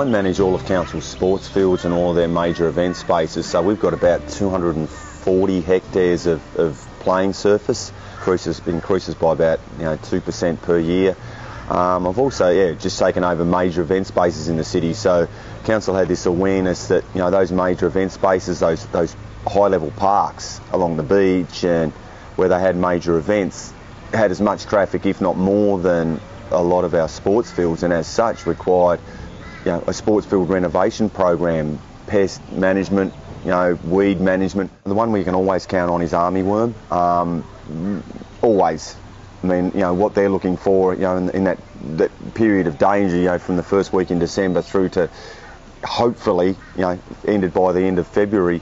I manage all of council's sports fields and all of their major event spaces, so we've got about 240 hectares of playing surface. Increases by about 2% per year. I've also just taken over major event spaces in the city. So council had this awareness that those major event spaces, those high level parks along the beach and where they had major events, had as much traffic, if not more, than a lot of our sports fields, and as such required a sports field renovation program, pest management, weed management. The one we can always count on is Armyworm. Always. I mean, what they're looking for, in that period of danger, from the first week in December through to hopefully, ended by the end of February,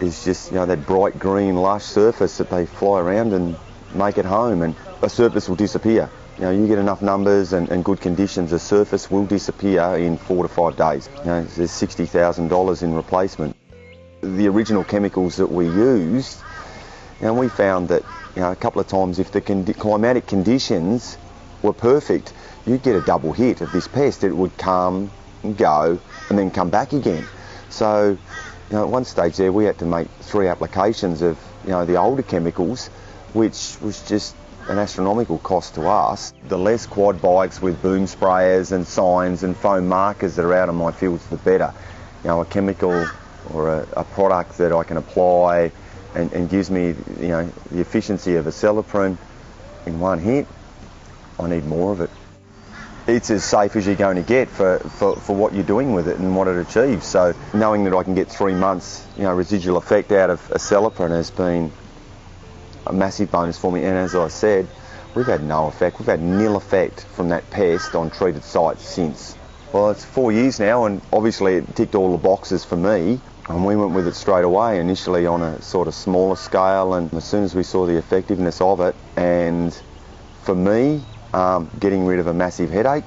is just, that bright green lush surface that they fly around and make it home, and a surface will disappear. You get enough numbers and good conditions, a surface will disappear in 4 to 5 days. There's $60,000 in replacement. The original chemicals that we used, we found that a couple of times if the climatic conditions were perfect, you'd get a double hit of this pest. It would come and go and then come back again. So at one stage there we had to make 3 applications of the older chemicals, which was just an astronomical cost to us. The less quad bikes with boom sprayers and signs and foam markers that are out on my fields, the better. A chemical or a product that I can apply and gives me the efficiency of Acelepryn in one hit, I need more of it. It's as safe as you're going to get for what you're doing with it and what it achieves. So knowing that I can get 3 months residual effect out of Acelepryn has been a massive bonus for me, and as I said, we've had no effect, we've had nil effect from that pest on treated sites since. Well, it's 4 years now, and obviously it ticked all the boxes for me, and we went with it straight away, initially on a sort of smaller scale, and as soon as we saw the effectiveness of it, and for me, getting rid of a massive headache,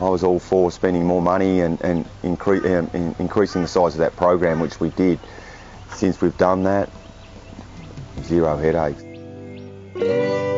I was all for spending more money and increasing the size of that program, which we did. Since we've done that, zero headaches.